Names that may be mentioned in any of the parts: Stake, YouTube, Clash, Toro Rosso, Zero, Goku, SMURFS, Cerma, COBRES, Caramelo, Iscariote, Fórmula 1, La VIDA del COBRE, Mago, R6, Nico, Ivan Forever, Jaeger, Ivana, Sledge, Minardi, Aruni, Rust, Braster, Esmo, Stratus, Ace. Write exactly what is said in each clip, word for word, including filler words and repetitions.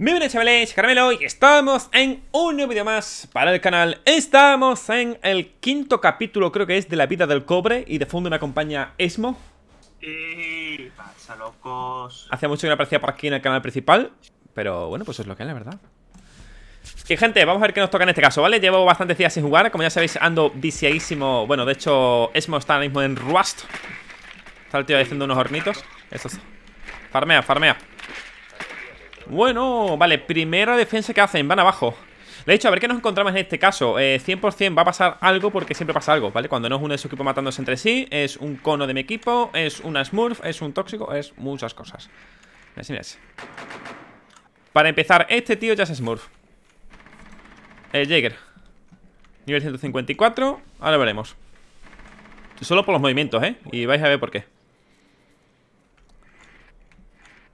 Muy buenas chavales, Caramelo, y estamos en un nuevo video más para el canal. Estamos en el quinto capítulo, creo que es, de la vida del cobre. Y de fondo me acompaña Esmo. Y... pasa, locos. Hacía mucho que no aparecía por aquí en el canal principal, pero bueno, pues es lo que es, la verdad. Y gente, vamos a ver qué nos toca en este caso, ¿vale? Llevo bastantes días sin jugar, como ya sabéis ando viciadísimo. Bueno, de hecho, Esmo está ahora mismo en Rust. Está el tío haciendo unos hornitos. Eso es. Farmea, farmea. Bueno, vale, primera defensa que hacen, van abajo. De hecho, a ver qué nos encontramos en este caso. eh, cien por cien va a pasar algo porque siempre pasa algo, ¿vale? Cuando no es uno de su equipo matándose entre sí, es un cono de mi equipo, es una smurf, es un tóxico, es muchas cosas. Así es. Para empezar, este tío ya es smurf. El Jaeger. Nivel ciento cincuenta y cuatro, ahora lo veremos. Solo por los movimientos, ¿eh? Y vais a ver por qué.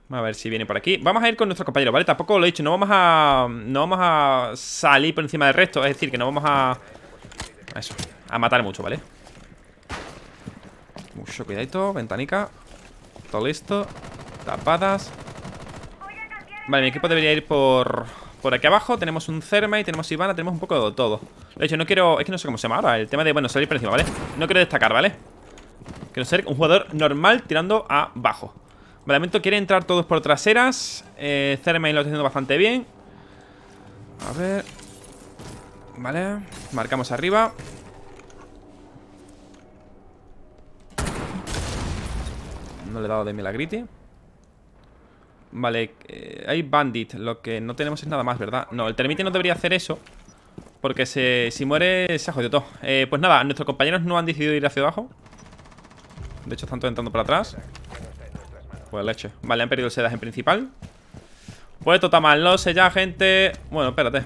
A ver si viene por aquí. Vamos a ir con nuestro compañero, ¿vale? Tampoco lo he dicho, no vamos a... no vamos a salir por encima del resto. Es decir, que no vamos a... a eso, a matar mucho, ¿vale? Mucho cuidadito, ventanica. Todo listo. Tapadas. Vale, mi equipo debería ir por... por aquí abajo. Tenemos un Cerma y tenemos Ivana. Tenemos un poco de todo. De hecho, no quiero... es que no sé cómo se llama ahora. El tema de, bueno, salir por encima, ¿vale? No quiero destacar, ¿vale? Quiero ser un jugador normal tirando abajo. De momento quiere entrar todos por traseras. eh, Cermain lo está haciendo bastante bien. A ver. Vale, marcamos arriba. No le he dado de milagriti. Vale, eh, hay bandit. Lo que no tenemos es nada más, ¿verdad? No, el termite no debería hacer eso, porque se, si muere se ha jodido todo. eh, Pues nada, nuestros compañeros no han decidido ir hacia abajo. De hecho están todos entrando para atrás. Pues leche. Vale, han perdido el sedaje en principal. Pues esto está mal, no sé ya, gente. Bueno, espérate.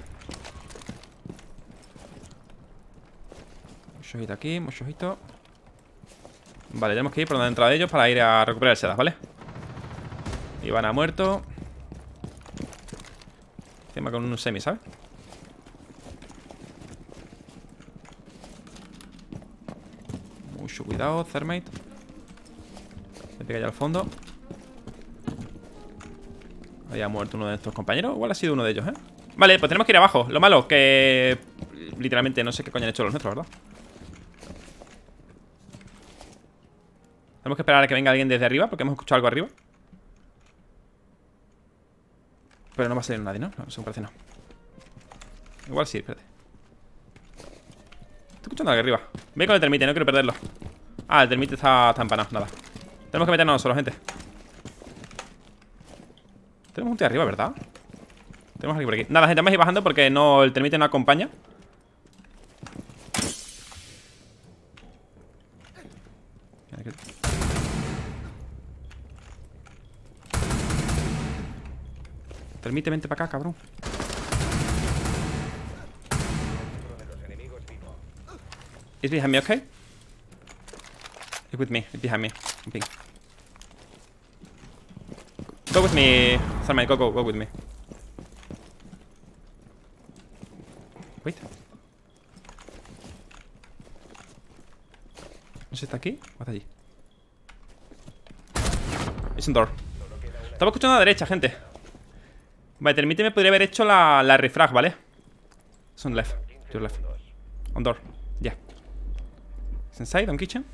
Mucho ojito aquí, mucho ojito. Vale, tenemos que ir por donde han entrado ellos para ir a recuperar el sedaje, ¿vale? Iván ha muerto. Encima con un semi, ¿sabes? Mucho cuidado, Thermite. Se pega ya al fondo. Ahí ha muerto uno de estos compañeros. Igual ha sido uno de ellos, ¿eh? Vale, pues tenemos que ir abajo. Lo malo, que... literalmente no sé qué coño han hecho los nuestros, ¿verdad? Tenemos que esperar a que venga alguien desde arriba, porque hemos escuchado algo arriba. Pero no va a salir nadie, ¿no? No, según parece no. Igual sí, espérate. Estoy escuchando algo arriba. Ve con el termite, no quiero perderlo. Ah, el termite está, está empanado, nada. Tenemos que meternos nosotros, gente. Tenemos un tío arriba, ¿verdad? Tenemos alguien por aquí. Nada, gente, vamos a ir bajando porque no, el termite no acompaña. Termite, vente para acá, cabrón. ¿Es behind me, ok? It's with me, it's behind me. Ping. Go with me, Salman, go, go, go with me. Wait. ¿No se está aquí o está allí? Es un door. Estaba escuchando a la derecha, gente. Vale, permíteme, podría haber hecho la, la refrag, ¿vale? Es on left, your left. On door, yeah. It's inside, on kitchen.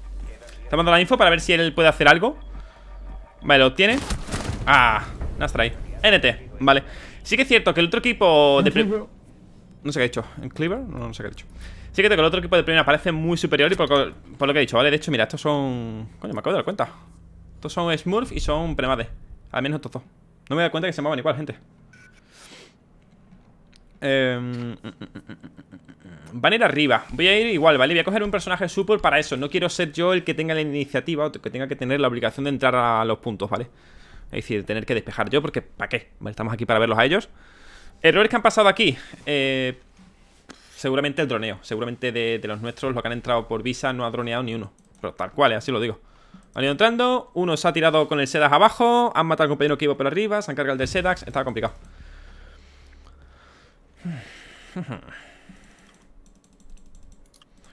Está mandando la info para ver si él puede hacer algo. Vale, lo obtiene. Ah, nice try. N T, vale. Sí que es cierto que el otro equipo de... no sé qué ha dicho. ¿En Cleaver? No, no sé qué ha dicho. Sí que es cierto que el otro equipo de primera parece muy superior y por, por lo que he dicho, vale. De hecho, mira, estos son... coño, me acabo de dar cuenta. Estos son Smurf y son Premade. Al menos estos dos. No me he dado cuenta que se llamaban igual, gente. Eh... Van a ir arriba. Voy a ir igual, ¿vale? Voy a coger un personaje support para eso. No quiero ser yo el que tenga la iniciativa o que tenga que tener la obligación de entrar a los puntos, ¿vale? Es decir, tener que despejar yo, porque ¿para qué? Vale, estamos aquí para verlos a ellos. Errores que han pasado aquí. Eh, seguramente el droneo. Seguramente de, de los nuestros, los que han entrado por visa, no ha droneado ni uno. Pero tal cual, así lo digo. Han ido entrando. Uno se ha tirado con el Sedax abajo. Han matado al compañero que iba por arriba. Se han cargado el del Sedax. Estaba complicado.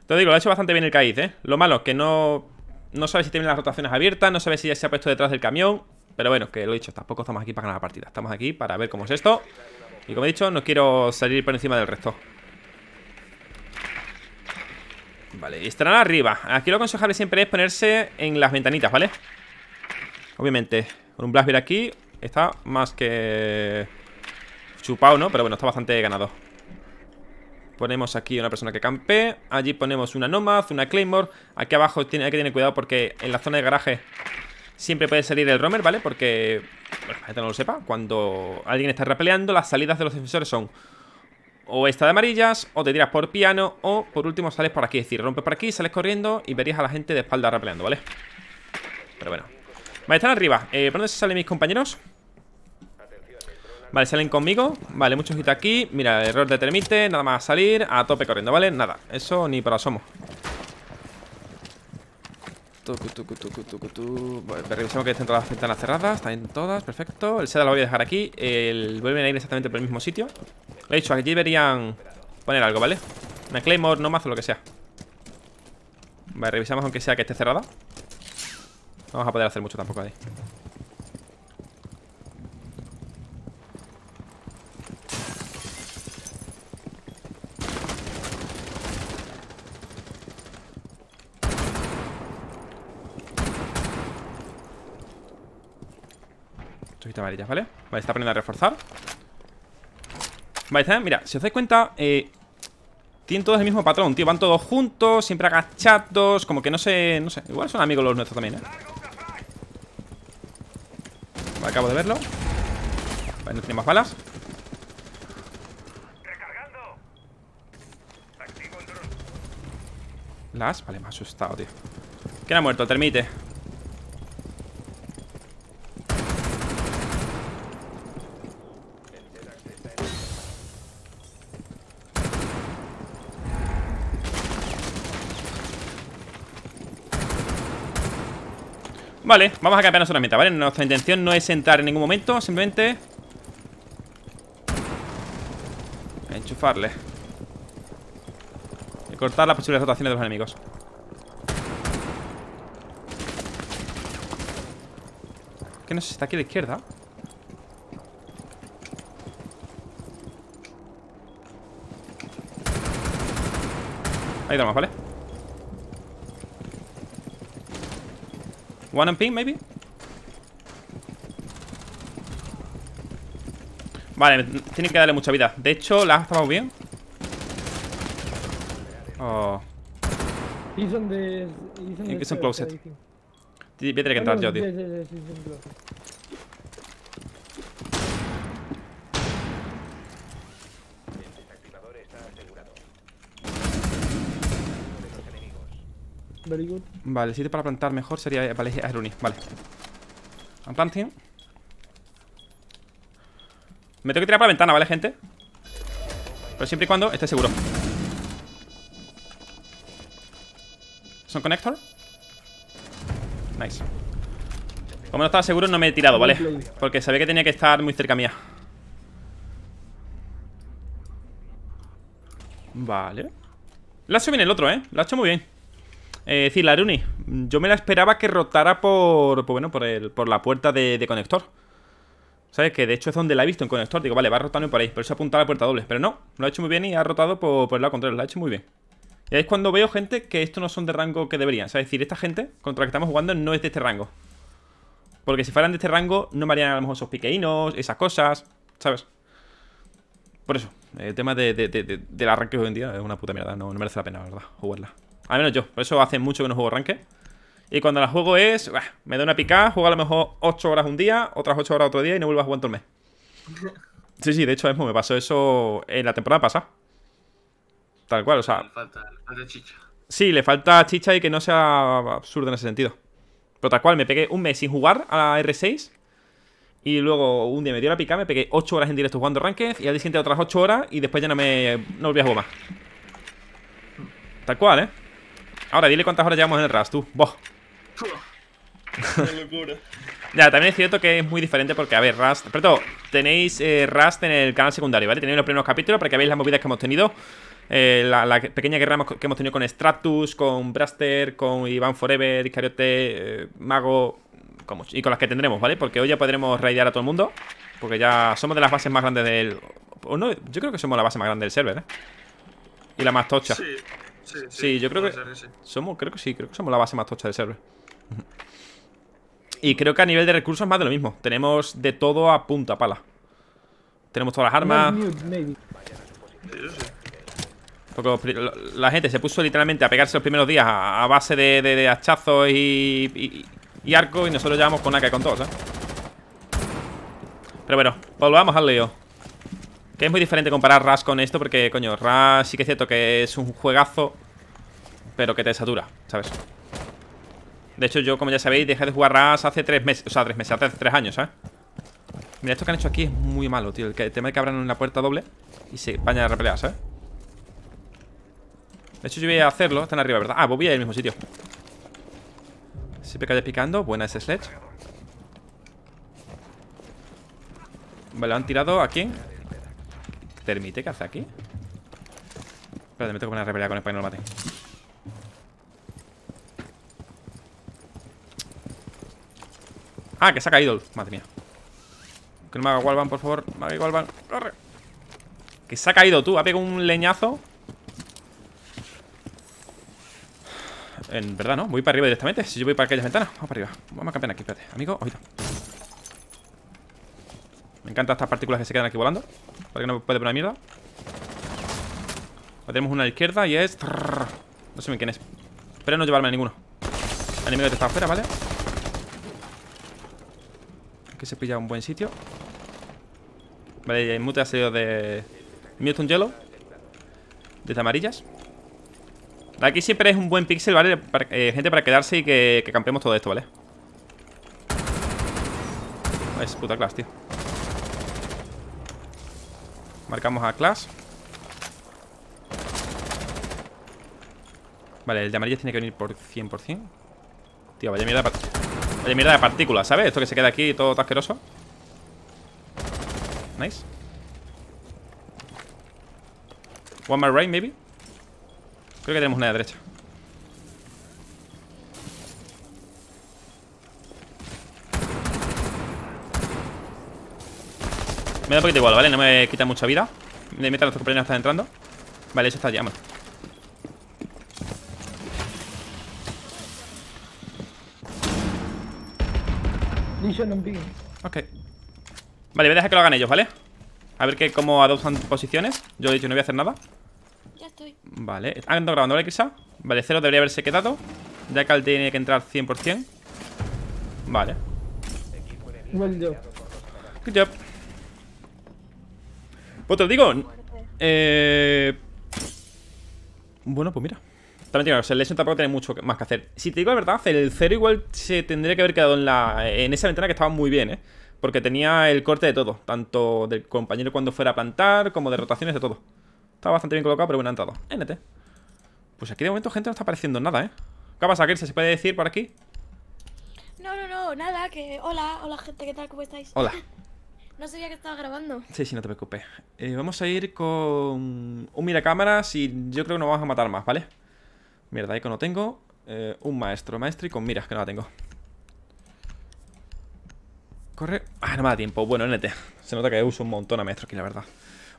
Te digo, lo ha hecho bastante bien el Caíz, ¿eh? Lo malo es que no, no sabe si tiene las rotaciones abiertas, no sabe si ya se ha puesto detrás del camión. Pero bueno, que lo he dicho, tampoco estamos aquí para ganar la partida. Estamos aquí para ver cómo es esto. Y como he dicho, no quiero salir por encima del resto. Vale, y estarán arriba. Aquí lo aconsejable siempre es ponerse en las ventanitas, ¿vale? Obviamente, con un Blackbeard aquí está más que chupado, ¿no? Pero bueno, está bastante ganado. Ponemos aquí una persona que campe. Allí ponemos una Nomad, una Claymore. Aquí abajo hay que tener cuidado porque en la zona de garaje siempre puede salir el roamer, ¿vale? Porque, bueno, la gente no lo sepa, cuando alguien está repeleando, las salidas de los defensores son o esta de amarillas, o te tiras por piano, o por último sales por aquí. Es decir, rompes por aquí, sales corriendo y verías a la gente de espalda repeleando, ¿vale? Pero bueno. Vale, están arriba. Eh, ¿Por dónde se salen mis compañeros? Vale, salen conmigo. Vale, mucho hit aquí. Mira, error de termite, nada más salir. A tope corriendo, ¿vale? Nada, eso ni para asomo. Tucu, tucu, tucu, tucu, tucu. Vale, revisamos que estén todas las ventanas cerradas. Están todas, perfecto. El seda lo voy a dejar aquí. El vuelven a ir exactamente por el mismo sitio. Lo he dicho, aquí deberían poner algo, ¿vale? Una Claymore, no más o lo que sea. Vale, revisamos aunque sea que esté cerrada. No vamos a poder hacer mucho tampoco ahí. Amarillas, ¿vale? Vale, está aprendiendo a reforzar. Vale, está, mira, si os dais cuenta, eh, tienen todos el mismo patrón, tío. Van todos juntos, siempre agachados. Como que no sé, no sé, igual son amigos los nuestros también, ¿eh? Vale, acabo de verlo. Vale, no tiene más balas. Las, vale, me ha asustado, tío. ¿Quién ha muerto? El termite. Vale, vamos a campearnos una meta, ¿vale? Nuestra intención no es entrar en ningún momento, simplemente enchufarle y cortar las posibles rotaciones de los enemigos. Que no sé si está aquí a la izquierda. Ahí vamos, ¿vale? One and ping, maybe. Vale, tienen que darle mucha vida. De hecho, la has tomado bien. Oh. He's on the, he's on the he's on closet. Voy a tener que entrar yo, tío. Vale, el sitio para plantar mejor sería... Vale, Aeruni, vale. I'm planting. Me tengo que tirar para la ventana, ¿vale, gente? Pero siempre y cuando esté seguro. ¿Son connector? Nice. Como no estaba seguro, no me he tirado, ¿vale? Porque sabía que tenía que estar muy cerca mía. Vale. Lo ha hecho bien el otro, ¿eh? Lo ha hecho muy bien. Eh, es decir, la Aruni, yo me la esperaba que rotara por, por bueno, por, el, por la puerta de, de conector. ¿Sabes? Que de hecho es donde la he visto en conector. Digo, vale, va rotando por ahí, por eso apunta a la puerta doble. Pero no, lo ha hecho muy bien y ha rotado por, por el lado contrario, lo ha hecho muy bien. Y ahí es cuando veo, gente, que estos no son de rango que deberían. ¿Sabes? Es decir, esta gente contra la que estamos jugando no es de este rango. Porque si fueran de este rango no me harían a lo mejor esos piqueinos, esas cosas, ¿sabes? Por eso, el tema de, de, de, de, del arranque hoy en día es una puta mierda, no, no merece la pena, la verdad, jugarla. Al menos yo, por eso hace mucho que no juego ranque. Y cuando la juego es... Bah, me da una picada, juego a lo mejor ocho horas un día, otras ocho horas otro día y no vuelvo a jugar en todo el mes. Sí, sí, de hecho Esmo, me pasó eso en la temporada pasada. Tal cual, o sea... Le falta, le falta chicha. Sí, le falta chicha y que no sea absurdo en ese sentido. Pero tal cual, me pegué un mes sin jugar a la R seis. Y luego un día me dio la picada, me pegué ocho horas en directo jugando ranque. Y al día siguiente otras ocho horas y después ya no me... No volví a jugar más. Tal cual, ¿eh? Ahora, dile cuántas horas llevamos en el Rust, tú. ¡Boh! ¡Qué locura! Ya, también es cierto que es muy diferente porque, a ver, Rust... Pero todo, tenéis eh, Rust en el canal secundario, ¿vale? Tenéis los primeros capítulos para que veáis las movidas que hemos tenido. Eh, la, la pequeña guerra que hemos tenido con Stratus, con Braster, con Ivan Forever, Iscariote, eh, Mago... como, y con las que tendremos, ¿vale? Porque hoy ya podremos raidear a todo el mundo, porque ya somos de las bases más grandes del... O no, yo creo que somos la base más grande del server, ¿eh? Y la más tocha. Sí, sí, sí, sí yo creo que, que sí. somos, creo que sí, creo que somos la base más tocha del server. Y creo que a nivel de recursos más de lo mismo. Tenemos de todo a punta pala. Tenemos todas las armas. Maybe, maybe. La gente se puso literalmente a pegarse los primeros días a base de, de, de hachazos y, y, y arco, y nosotros llevamos con A K con todos, ¿eh? Pero bueno, volvamos al lío. Que es muy diferente comparar Rust con esto, porque, coño, Rust sí que es cierto que es un juegazo, pero que te satura, ¿sabes? De hecho, yo, como ya sabéis, dejé de jugar Rust hace tres meses. O sea, tres meses, hace tres años, ¿sabes? Mira, esto que han hecho aquí es muy malo, tío. El tema de que abran una puerta doble y se vayan a replegar, ¿sabes? De hecho, yo voy a hacerlo. Están arriba, ¿verdad? Ah, voy a ir al mismo sitio. Siempre que vaya picando. Buena ese Sledge. Vale, lo han tirado. ¿A quién? ¿Termite? ¿Qué hace aquí? Espérate, me tengo que poner a revelar con el para que no lo maten. Ah, que se ha caído. Madre mía. Que no me haga Walvan, por favor. Me haga Walvan. ¡Corre! Que se ha caído, tú. Ha pegado un leñazo. En verdad, ¿no? Voy para arriba directamente. Si yo voy para aquellas ventanas, vamos para arriba. Vamos a campear aquí, espérate. Amigo, ojito. Me encantan estas partículas que se quedan aquí volando, porque no me puede poner mierda. Tenemos una a la izquierda y es... No sé bien quién es. Espero no llevarme a ninguno. El enemigo que está afuera, ¿vale? Aquí se pilla un buen sitio. Vale, y el mute ha salido de... Mewtwo Yellow. Desde amarillas. Aquí siempre es un buen pixel, ¿vale? Para, eh, gente, para quedarse y que, que campeemos todo esto, ¿vale? Es puta Clash, tío. Marcamos a Clash. Vale, el de amarillas tiene que venir por cien por cien. Tío, vaya mierda de, vaya mierda de partículas, ¿sabes? Esto que se queda aquí todo asqueroso. Nice. One more rain, maybe. Creo que tenemos una de derecha. Me da un poquito igual, ¿vale? No me quita mucha vida. De mientras nuestros compañeros están entrando. Vale, eso está allá, vamos. Ok. Vale, voy a dejar que lo hagan ellos, ¿vale? A ver que cómo adoptan posiciones. Yo he dicho, no voy a hacer nada. Estoy. Vale, ando grabando, ¿vale, Crisa? Vale, cero debería haberse quedado. Ya que él tiene que entrar cien por cien. Vale. Well job. Good job. Pues te lo digo. Eh... Bueno, pues mira. También digo, o sea, el Lesson tampoco tiene mucho más que hacer. Si te digo la verdad, el cero igual se tendría que haber quedado en la en esa ventana que estaba muy bien, ¿eh? Porque tenía el corte de todo. Tanto del compañero cuando fuera a plantar, como de rotaciones, de todo. Está bastante bien colocado, pero bueno, ha entrado. N T. Pues aquí de momento, gente, no está apareciendo nada, ¿eh? ¿Qué pasa, Kirse? ¿Se puede decir por aquí? No, no, no, nada, que... Hola, hola, gente, ¿qué tal? ¿Cómo estáis? Hola. No sabía que estaba grabando. Sí, sí, no te preocupes. Eh, vamos a ir con un miracámaras y yo creo que no vamos a matar más, ¿vale? Mierda, eco no tengo. Eh, un maestro, maestro y con miras, que no la tengo. Corre. Ah, no me da tiempo. Bueno, N T. Se nota que uso un montón a maestro aquí, la verdad.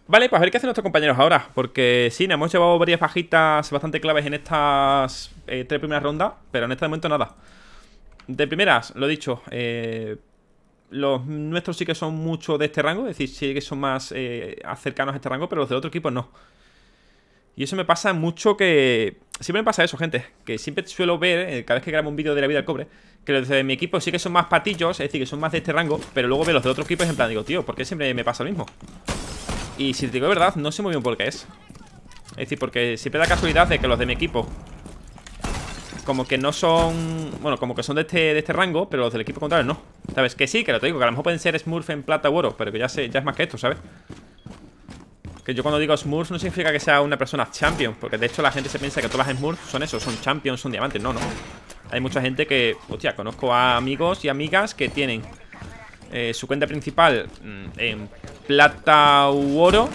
Vale, pues a ver qué hacen nuestros compañeros ahora. Porque sí, nos hemos llevado varias bajitas bastante claves en estas eh, tres primeras rondas. Pero en este momento nada. De primeras, lo dicho, eh, los nuestros sí que son mucho de este rango. Es decir, sí que son más eh, cercanos a este rango, pero los del otro equipo no. Y eso me pasa mucho que... Siempre me pasa eso, gente. Que siempre suelo ver, eh, cada vez que grabo un vídeo de la vida del cobre, que los de mi equipo sí que son más patillos. Es decir, que son más de este rango. Pero luego veo los del otro equipo y en plan digo, tío, ¿por qué siempre me pasa lo mismo? Y si te digo la verdad, no sé muy bien por qué es. Es decir, porque siempre da casualidad de que los de mi equipo como que no son... Bueno, como que son de este, de este rango, pero los del equipo contrario no. ¿Sabes? Que sí, que lo te digo, que a lo mejor pueden ser Smurf en plata u oro, pero que ya, sé, ya es más que esto, ¿sabes? Que yo cuando digo Smurf no significa que sea una persona champion, porque de hecho la gente se piensa que todas las Smurf son eso, son champions, son diamantes. No, no. Hay mucha gente que... Hostia, conozco a amigos y amigas que tienen... Eh, su cuenta principal en plata u oro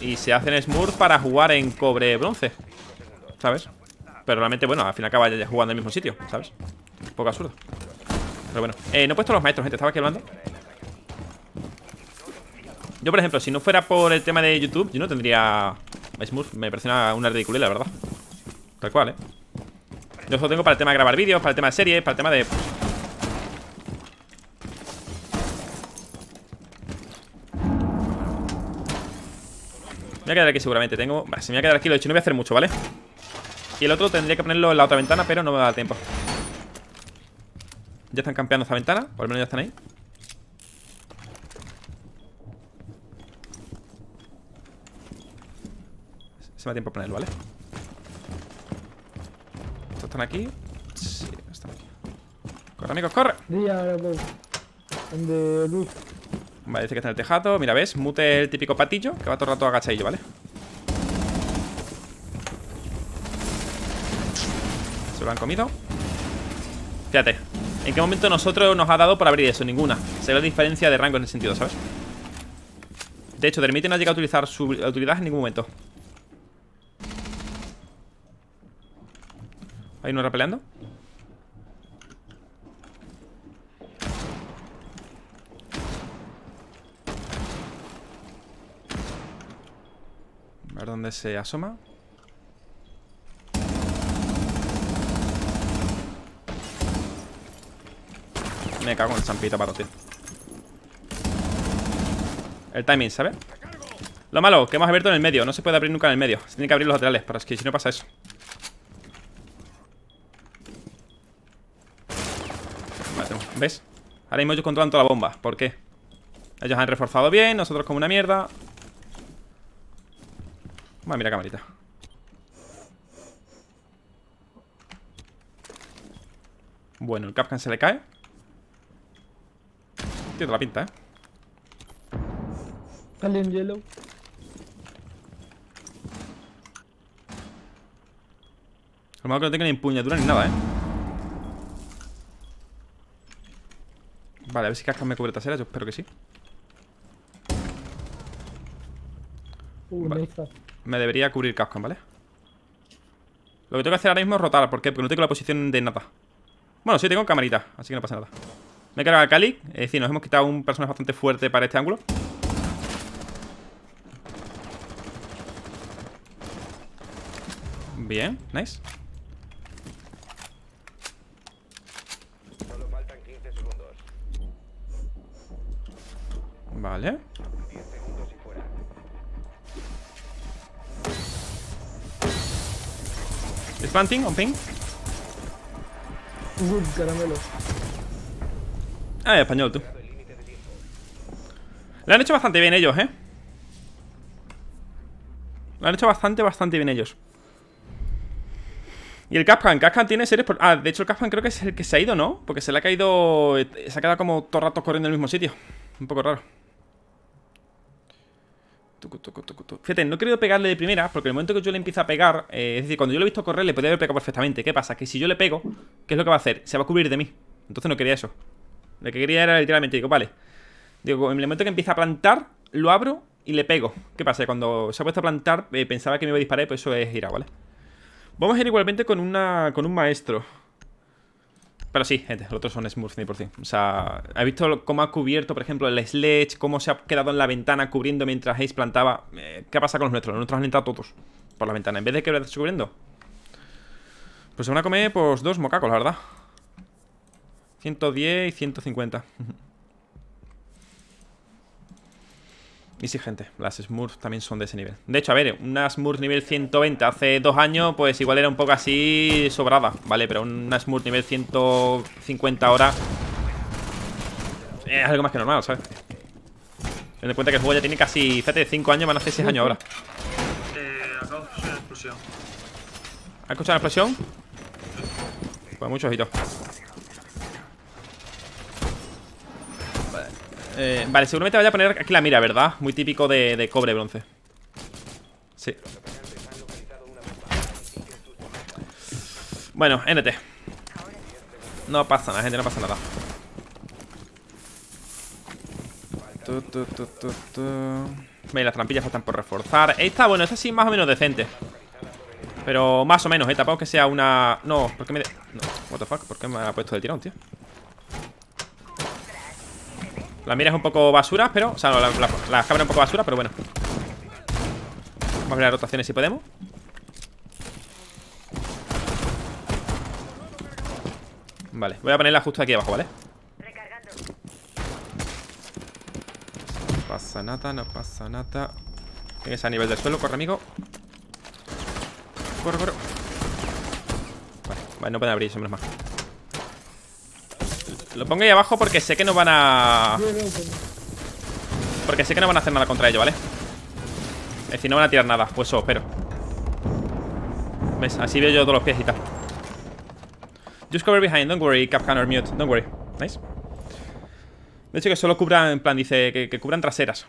y se hacen smurf para jugar en cobre bronce, ¿sabes? Pero realmente, bueno, al final acaba jugando en el mismo sitio, ¿sabes? Un poco absurdo. Pero bueno, eh, no he puesto los maestros, gente. Estaba aquí hablando. Yo, por ejemplo, si no fuera por el tema de YouTube, yo no tendría Smurf. Me parece una, una ridiculez, la verdad. Tal cual, eh. Yo solo tengo para el tema de grabar vídeos, para el tema de series, para el tema de... Me voy a quedar aquí seguramente. Tengo... Bah, se me voy a quedar aquí. Lo he hecho, no voy a hacer mucho, ¿vale? Y el otro tendría que ponerlo en la otra ventana, pero no me da tiempo. Ya están campeando esta ventana, o al menos ya están ahí. Se me da tiempo a ponerlo, ¿vale? Estos están aquí. Sí, están aquí. ¡Corre, amigos, corre! Vale, dice que está en el tejado. Mira, ¿ves? Mute el típico patillo que va todo el rato agachadillo, ¿vale? Se lo han comido. Fíjate, ¿en qué momento nosotros nos ha dado por abrir eso? Ninguna. Se ve la diferencia de rango en ese sentido, ¿sabes? De hecho, Dermite no ha llegado a utilizar su utilidad en ningún momento. ¿Hay uno repeleando? A ver dónde se asoma. Me cago en el zampito, pato, tío. El timing, ¿sabes? Lo malo, que hemos abierto en el medio. No se puede abrir nunca en el medio. Se tienen que abrir los laterales, pero es que si no pasa eso. Vale, ¿ves? Ahora mismo ellos controlan toda la bomba. ¿Por qué? Ellos han reforzado bien, nosotros como una mierda. Vamos a mirar camarita. Bueno, el Capcan se le cae. Tío, te la pinta, eh. Dale en hielo. Lo malo que no tenga ni empuñadura ni nada, eh. Vale, a ver si Capcan me cubre trasera. Yo espero que sí. Uh, vale. Me debería cubrir Capcan, ¿vale? Lo que tengo que hacer ahora mismo es rotar. ¿Por qué? Porque no tengo la posición de nada. Bueno, sí, tengo camarita, así que no pasa nada. Me he cargado al Cali. Es decir, nos hemos quitado un personaje bastante fuerte para este ángulo. Bien, nice. Solo faltan quince segundos. Vale. ¿Es planting? ¿On ping? Uh, caramelo. Ah, en español, tú. Lo han hecho bastante bien ellos, eh. Lo han hecho bastante, bastante bien ellos. Y el Capcan, Capcan tiene series por... Ah, de hecho el Capcan creo que es el que se ha ido, ¿no? Porque se le ha caído... Se ha quedado como todo rato corriendo en el mismo sitio. Un poco raro. Fíjate, no he querido pegarle de primera, porque en el momento que yo le empiezo a pegar, eh, es decir, cuando yo lo he visto correr, le podría haber pegado perfectamente. ¿Qué pasa? Que si yo le pego, ¿qué es lo que va a hacer? Se va a cubrir de mí. Entonces no quería eso. Lo que quería era literalmente, digo, vale. Digo, en el momento que empieza a plantar, lo abro y le pego. ¿Qué pasa? Cuando se ha puesto a plantar, eh, pensaba que me iba a disparar, pues eso es gira, ¿vale? Vamos a ir igualmente con una con un maestro. Pero sí, gente, los otros son smurfs ni por sí. O sea, ¿has visto cómo ha cubierto, por ejemplo, el Sledge? ¿Cómo se ha quedado en la ventana cubriendo mientras Ace plantaba? Eh, ¿Qué pasa con los nuestros? Los nuestros han entrado todos por la ventana. En vez de que lo estés cubriendo, pues se van a comer, pues, dos mocacos, la verdad. ciento diez y ciento cincuenta. Y sí, gente, las Smurfs también son de ese nivel. De hecho, a ver, una Smurf nivel ciento veinte hace dos años, pues igual era un poco así sobrada, ¿vale? Pero una Smurf nivel ciento cincuenta ahora es algo más que normal, ¿sabes? Ten en cuenta que el juego ya tiene casi, fíjate, cinco años, van a hacer seis años ahora. Eh, acabo de escuchar una explosión. ¿Has escuchado una explosión? Pues mucho ojito. Eh, vale, seguramente vaya a poner aquí la mira, ¿verdad? Muy típico de, de cobre, bronce. Sí. Bueno, N T. No pasa nada, gente, no pasa nada. Tu, tu, tu, tu, tu. Vale, las trampillas faltan por reforzar. Esta, bueno, esta sí más o menos decente. Pero más o menos, eh, tampoco que sea una... No, ¿por qué me... De... No, what the fuck, ¿por qué me ha puesto del tirón, tío? La mira es un poco basura, pero... O sea, no, la, la, la cámara es un poco basura, pero bueno. Vamos a ver las rotaciones si podemos. Vale, voy a ponerla justo aquí abajo, ¿vale? No pasa nada, no pasa nada. Tienes a nivel del suelo, corre, amigo. Corre, corre. Vale, vale, no pueden abrir, menos más. Lo pongo ahí abajo porque sé que no van a... Porque sé que no van a hacer nada contra ello, ¿vale? Es decir, no van a tirar nada, pues eso espero. ¿Ves? Así veo yo todos los pies y tal. Just cover behind, don't worry, Capcan or mute, don't worry. ¿Veis? De hecho que solo cubran, en plan, dice que, que cubran traseras.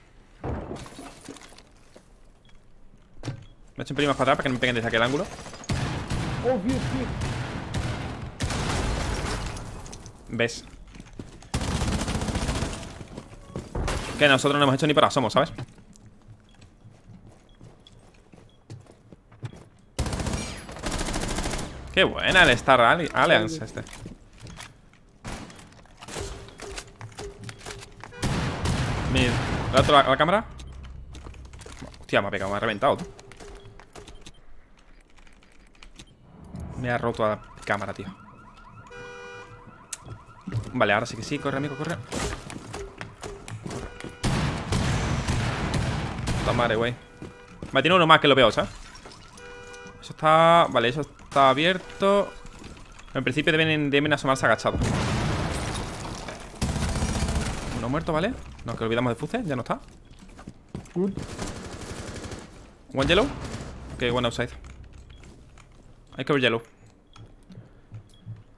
Me he hecho un pelín más para atrás para que no me peguen desde aquel ángulo. ¿Ves? Que nosotros no hemos hecho ni para asomos, ¿sabes? Qué buena el Star Alliance este. Mira, ¿la otra la cámara? Hostia, me ha pegado, me ha reventado. Tú. Me ha roto la cámara, tío. Vale, ahora sí que sí, corre, amigo, corre. Puta madre, güey. Vale, tiene uno más que lo veo, ¿sabes? Eso está... Vale, eso está... Está abierto. En principio deben, deben asomarse agachados. Uno muerto, ¿vale? No, que olvidamos de Fuce, ya no está. One yellow. Ok, one outside. Hay que ver yellow.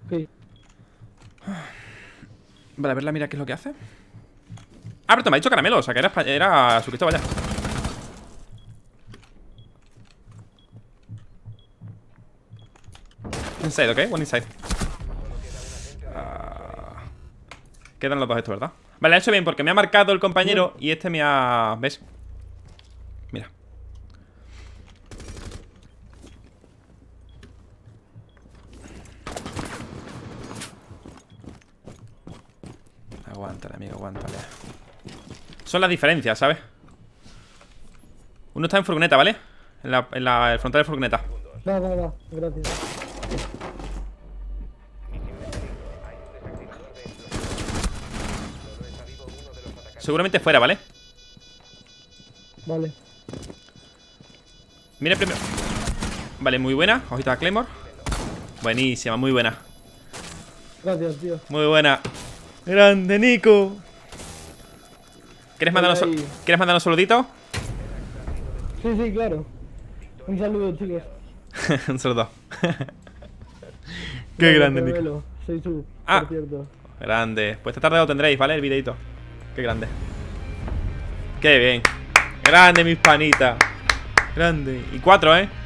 Ok. Vale, a verla, mira qué es lo que hace. Ah, pero te me ha dicho Caramelo, o sea que era, era su Cristo, vaya. Inside, ok, one inside. uh, Quedan los dos estos, ¿verdad? Vale, ha hecho bien porque me ha marcado el compañero y este me ha... ¿Ves? Mira. Aguántale, amigo, aguántale. Son las diferencias, ¿sabes? Uno está en furgoneta, ¿vale? En la, en la el frontal de furgoneta. No, no, no, gracias. Seguramente fuera, ¿vale? Vale. Mira primero. Vale, muy buena. Ojita a Claymore. Buenísima, muy buena. Gracias, tío. Muy buena. Grande, Nico. ¿Quieres mandarnos, so ¿Quieres mandarnos un saludito? Sí, sí, claro. Un saludo, chicos. Un saludo. Qué no, grande, Nico. Velo. Soy tú, ah, por cierto. Grande. Pues esta tarde lo tendréis, ¿vale? El videito. Qué grande. Qué bien. Grande, mis panitas. Grande. Y cuatro, ¿eh?